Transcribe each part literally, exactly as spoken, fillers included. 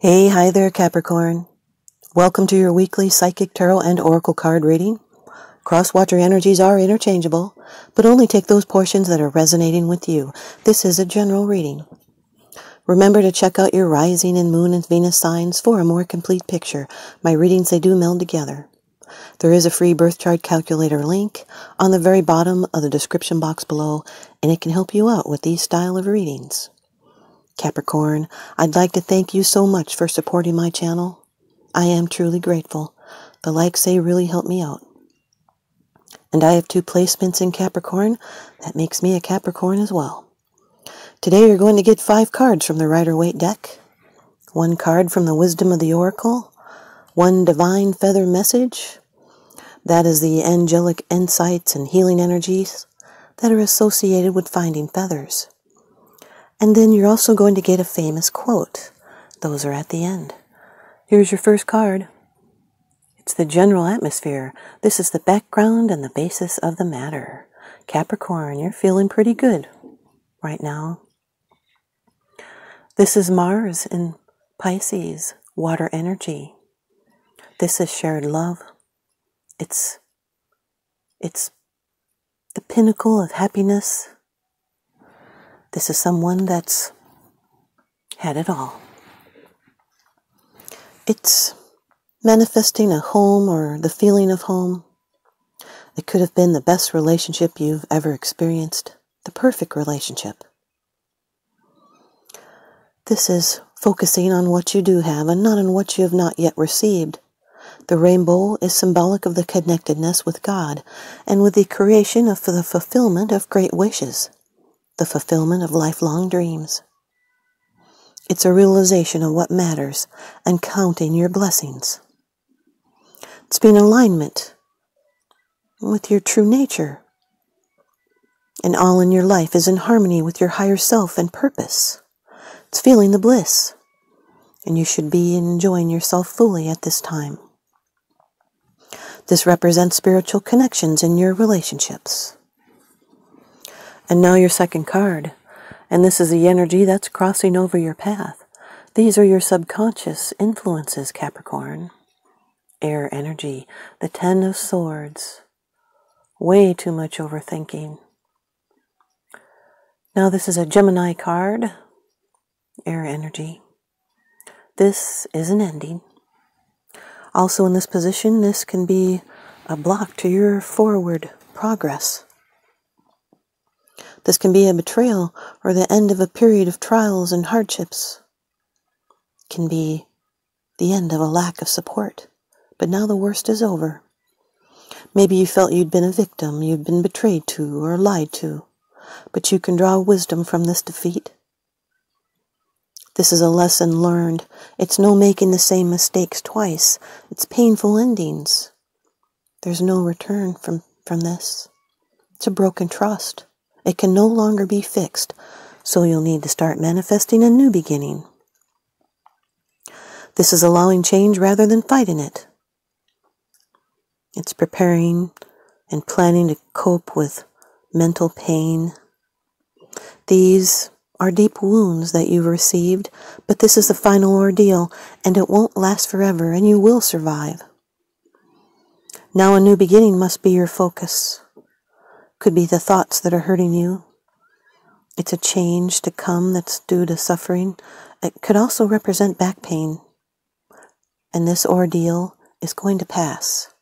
Hey, hi there, Capricorn. Welcome to your weekly Psychic Tarot and Oracle card reading. Cross-watcher energies are interchangeable, but only take those portions that are resonating with you. This is a general reading. Remember to check out your rising and moon and Venus signs for a more complete picture. My readings, they do meld together. There is a free birth chart calculator link on the very bottom of the description box below, and it can help you out with these style of readings. Capricorn, I'd like to thank you so much for supporting my channel. I am truly grateful. The likes, they really help me out. And I have two placements in Capricorn. That makes me a Capricorn as well. Today you're going to get five cards from the Rider-Waite deck. One card from the Wisdom of the Oracle. One Divine Feather Message. That is the angelic insights and healing energies that are associated with finding feathers. And then you're also going to get a famous quote. Those are at the end. Here's your first card. It's the general atmosphere. This is the background and the basis of the matter. Capricorn, you're feeling pretty good right now. This is Mars in Pisces, water energy. This is shared love. It's, it's the pinnacle of happiness. This is someone that's had it all. It's manifesting a home or the feeling of home. It could have been the best relationship you've ever experienced, the perfect relationship. This is focusing on what you do have and not on what you have not yet received. The rainbow is symbolic of the connectedness with God and with the creation of the fulfillment of great wishes. The fulfillment of lifelong dreams. It's a realization of what matters and counting your blessings. It's been in alignment with your true nature. And all in your life is in harmony with your higher self and purpose. It's feeling the bliss. And you should be enjoying yourself fully at this time. This represents spiritual connections in your relationships. And now your second card. And this is the energy that's crossing over your path. These are your subconscious influences, Capricorn. Air energy, the Ten of Swords. Way too much overthinking. Now this is a Gemini card. Air energy. This is an ending. Also in this position, this can be a block to your forward progress. This can be a betrayal or the end of a period of trials and hardships. It can be the end of a lack of support. But now the worst is over. Maybe you felt you'd been a victim, you'd been betrayed to or lied to. But you can draw wisdom from this defeat. This is a lesson learned. It's no making the same mistakes twice. It's painful endings. There's no return from, from this. It's a broken trust. It can no longer be fixed, so you'll need to start manifesting a new beginning. This is allowing change rather than fighting it. It's preparing and planning to cope with mental pain. These are deep wounds that you've received, but this is the final ordeal, and it won't last forever, and you will survive. Now a new beginning must be your focus. Could be the thoughts that are hurting you. It's a change to come that's due to suffering. It could also represent back pain. And this ordeal is going to pass.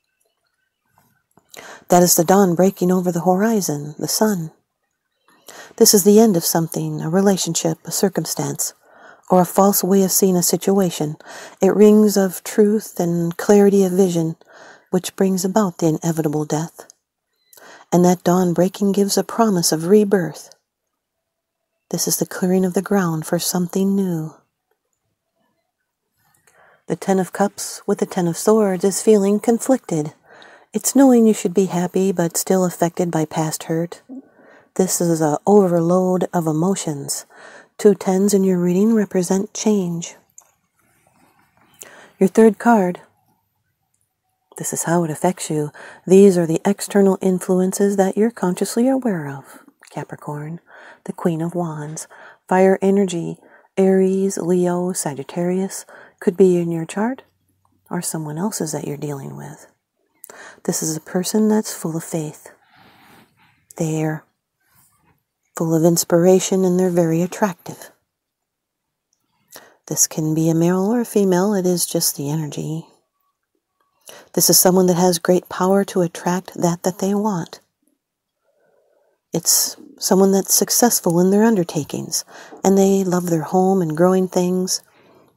That is the dawn breaking over the horizon, the sun. This is the end of something, a relationship, a circumstance, or a false way of seeing a situation. It rings of truth and clarity of vision, which brings about the inevitable death. And that dawn breaking gives a promise of rebirth. This is the clearing of the ground for something new. The Ten of Cups with the Ten of Swords is feeling conflicted. It's knowing you should be happy but still affected by past hurt. This is an overload of emotions. Two tens in your reading represent change. Your third card. This is how it affects you. These are the external influences that you're consciously aware of. Capricorn, the Queen of Wands, fire energy, Aries, Leo, Sagittarius, Could be in your chart or someone else's that you're dealing with. This is a person that's full of faith. They're full of inspiration and they're very attractive. This can be a male or a female. It is just the energy. This is someone that has great power to attract that that they want. It's someone that's successful in their undertakings, and they love their home and growing things.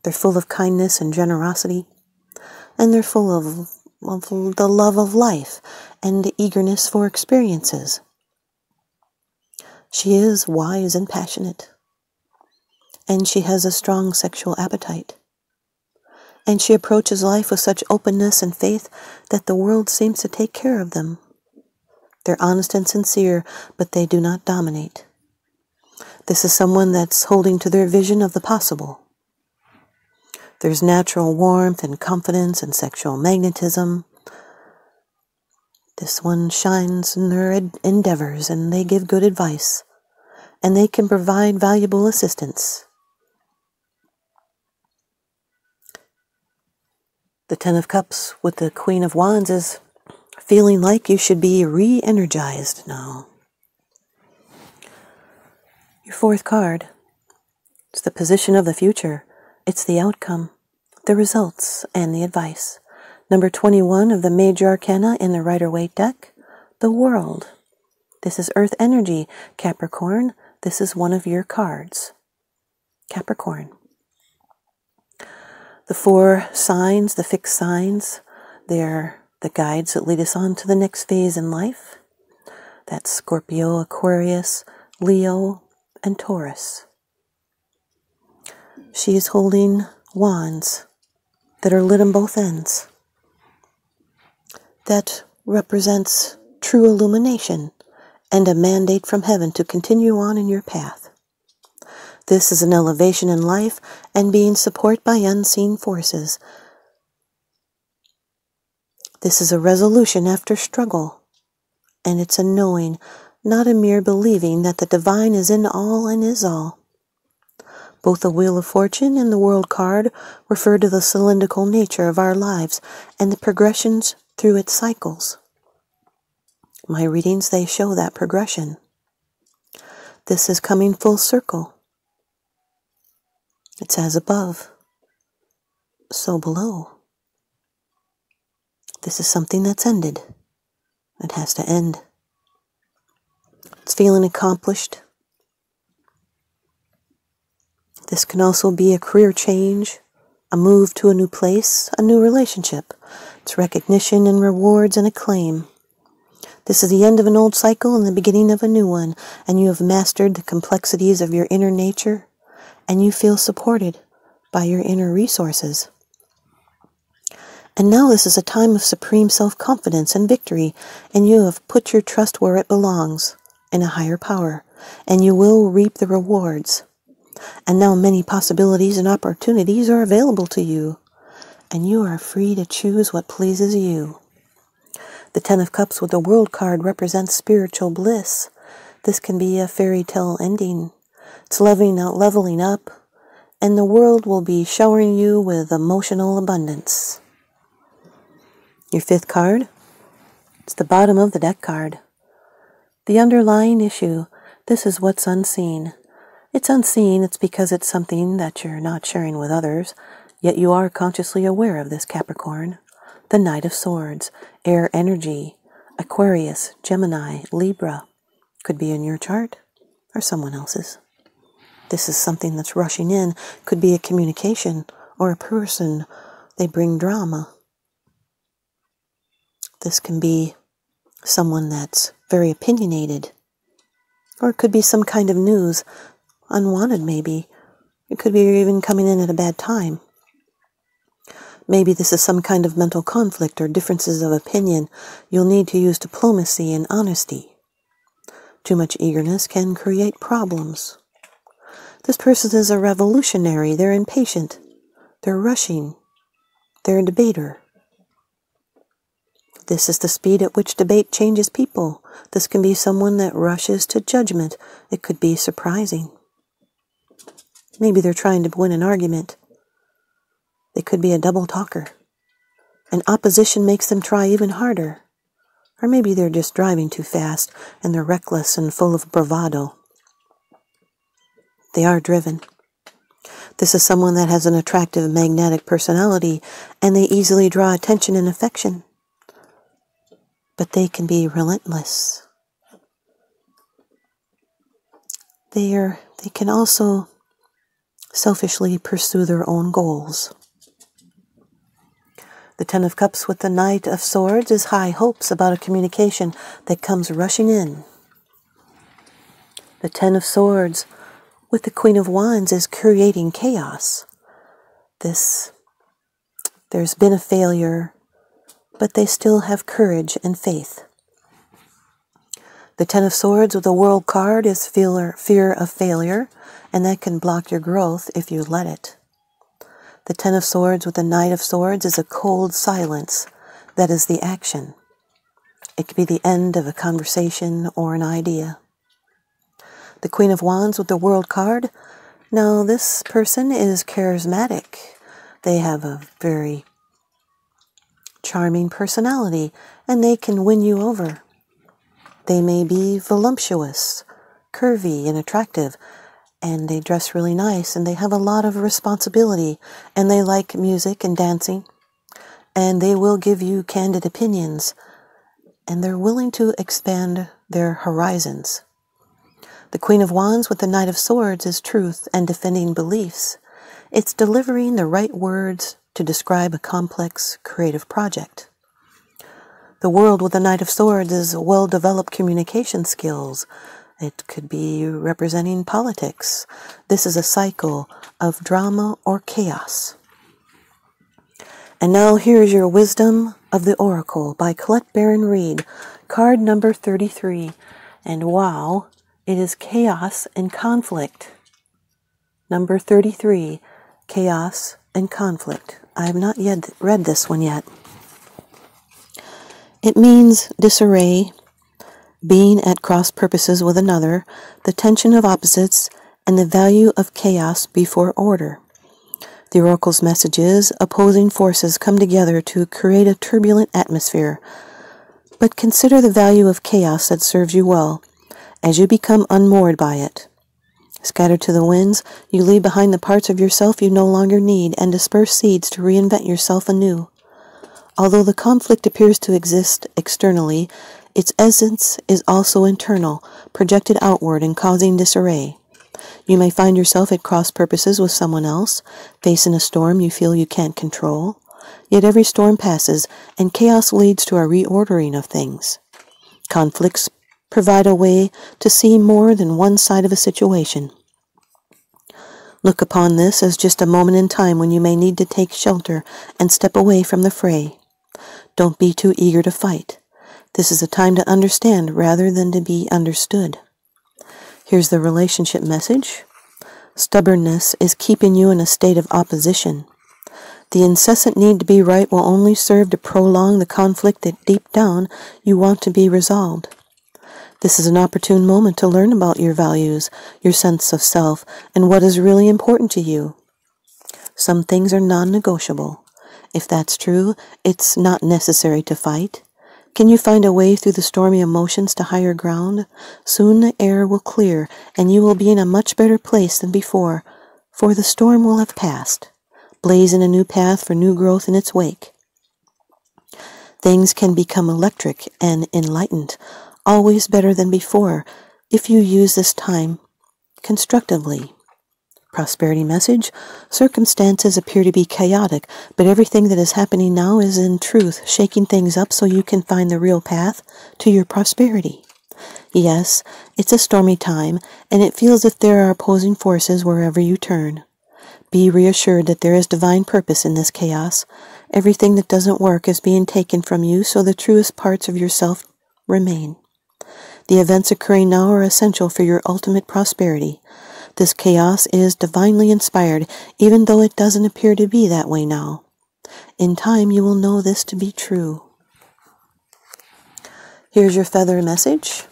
They're full of kindness and generosity, and they're full of, of the love of life and eagerness for experiences. She is wise and passionate, and she has a strong sexual appetite. And she approaches life with such openness and faith that the world seems to take care of them. They're honest and sincere, but they do not dominate. This is someone that's holding to their vision of the possible. There's natural warmth and confidence and sexual magnetism. This one shines in their endeavors, and they give good advice, and they can provide valuable assistance. The Ten of Cups with the Queen of Wands is feeling like you should be re-energized now. Your fourth card, it's the position of the future. It's the outcome, the results, and the advice. Number twenty-one of the Major Arcana in the Rider-Waite deck, the World. This is Earth energy, Capricorn. This is one of your cards, Capricorn. The four signs, the fixed signs, they're the guides that lead us on to the next phase in life. That's Scorpio, Aquarius, Leo, and Taurus. She is holding wands that are lit on both ends. That represents true illumination and a mandate from heaven to continue on in your path. This is an elevation in life and being supported by unseen forces. This is a resolution after struggle, and it's a knowing, not a mere believing, that the divine is in all and is all. Both the Wheel of Fortune and the World card refer to the cylindrical nature of our lives and the progressions through its cycles. My readings, they show that progression. This is coming full circle. It's as above, so below. This is something that's ended. It has to end. It's feeling accomplished. This can also be a career change, a move to a new place, a new relationship. It's recognition and rewards and acclaim. This is the end of an old cycle and the beginning of a new one, and you have mastered the complexities of your inner nature, and you feel supported by your inner resources. And now this is a time of supreme self-confidence and victory, and you have put your trust where it belongs, in a higher power, and you will reap the rewards. And now many possibilities and opportunities are available to you, and you are free to choose what pleases you. The Ten of Cups with the World card represents spiritual bliss. This can be a fairy tale ending. It's leveling out, leveling up, and the world will be showering you with emotional abundance. Your fifth card, it's the bottom of the deck card. The underlying issue, this is what's unseen. It's unseen, it's because it's something that you're not sharing with others, yet you are consciously aware of this, Capricorn. The Knight of Swords, air energy, Aquarius, Gemini, Libra, could be in your chart or someone else's. This is something that's rushing in. Could be a communication or a person. They bring drama. This can be someone that's very opinionated. Or it could be some kind of news. Unwanted, maybe. It could be even coming in at a bad time. Maybe this is some kind of mental conflict or differences of opinion. You'll need to use diplomacy and honesty. Too much eagerness can create problems. This person is a revolutionary. They're impatient. They're rushing. They're a debater. This is the speed at which debate changes people. This can be someone that rushes to judgment. It could be surprising. Maybe they're trying to win an argument. They could be a double talker. And opposition makes them try even harder. Or maybe they're just driving too fast, and they're reckless and full of bravado. They are driven. This is someone that has an attractive, magnetic personality, and they easily draw attention and affection. But they can be relentless. They are, they can also selfishly pursue their own goals. The Ten of Cups with the Knight of Swords is high hopes about a communication that comes rushing in. The Ten of Swords with the Queen of Wands is creating chaos. This, there's been a failure, but they still have courage and faith. The Ten of Swords with the World card is fear of failure, and that can block your growth if you let it. The Ten of Swords with the Knight of Swords is a cold silence that is the action. It could be the end of a conversation or an idea. The Queen of Wands with the World card. Now, this person is charismatic. They have a very charming personality, and they can win you over. They may be voluptuous, curvy, and attractive, and they dress really nice, and they have a lot of responsibility, and they like music and dancing, and they will give you candid opinions, and they're willing to expand their horizons. The Queen of Wands with the Knight of Swords is truth and defending beliefs. It's delivering the right words to describe a complex creative project. The World with the Knight of Swords is well-developed communication skills. It could be representing politics. This is a cycle of drama or chaos. And now here is your Wisdom of the Oracle by Colette Baron-Reed, card number thirty-three. And wow, it is chaos and conflict. Number thirty-three, chaos and conflict. I have not yet read this one yet. It means disarray, being at cross purposes with another, the tension of opposites, and the value of chaos before order. The oracle's message is opposing forces come together to create a turbulent atmosphere. But consider the value of chaos that serves you well, as you become unmoored by it. Scattered to the winds, you leave behind the parts of yourself you no longer need and disperse seeds to reinvent yourself anew. Although the conflict appears to exist externally, its essence is also internal, projected outward and causing disarray. You may find yourself at cross purposes with someone else, facing a storm you feel you can't control. Yet every storm passes, and chaos leads to a reordering of things. Conflicts provide a way to see more than one side of a situation. Look upon this as just a moment in time when you may need to take shelter and step away from the fray. Don't be too eager to fight. This is a time to understand rather than to be understood. Here's the relationship message. Stubbornness is keeping you in a state of opposition. The incessant need to be right will only serve to prolong the conflict that deep down you want to be resolved. This is an opportune moment to learn about your values, your sense of self, and what is really important to you. Some things are non-negotiable. If that's true, it's not necessary to fight. Can you find a way through the stormy emotions to higher ground? Soon the air will clear, and you will be in a much better place than before, for the storm will have passed, blazing a new path for new growth in its wake. Things can become electric and enlightened, always better than before, if you use this time constructively. Prosperity message. Circumstances appear to be chaotic, but everything that is happening now is in truth shaking things up so you can find the real path to your prosperity. Yes, it's a stormy time, and it feels as if there are opposing forces wherever you turn. Be reassured that there is divine purpose in this chaos. Everything that doesn't work is being taken from you, so the truest parts of yourself remain. The events occurring now are essential for your ultimate prosperity. This chaos is divinely inspired, even though it doesn't appear to be that way now. In time, you will know this to be true. Here's your feather message.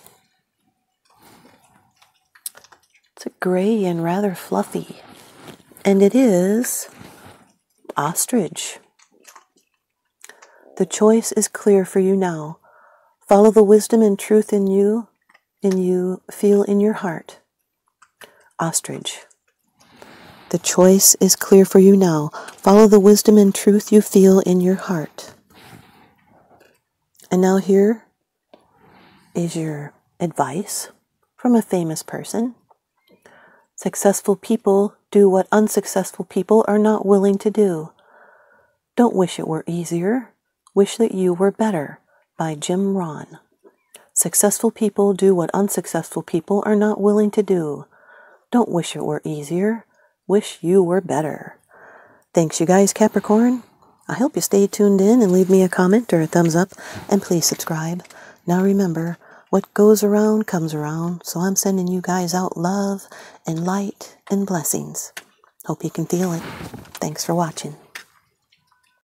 It's a gray and rather fluffy, and it is ostrich. The choice is clear for you now. Follow the wisdom and truth in you, in you feel in your heart. Ostrich. The choice is clear for you now. Follow the wisdom and truth you feel in your heart. And now here is your advice from a famous person. Successful people do what unsuccessful people are not willing to do. Don't wish it were easier. Wish that you were better, by Jim Ron. Successful people do what unsuccessful people are not willing to do. Don't wish it were easier. Wish you were better. Thanks, you guys, Capricorn. I hope you stay tuned in and leave me a comment or a thumbs up, and please subscribe. Now remember, what goes around comes around, so I'm sending you guys out love and light and blessings. Hope you can feel it. Thanks for watching.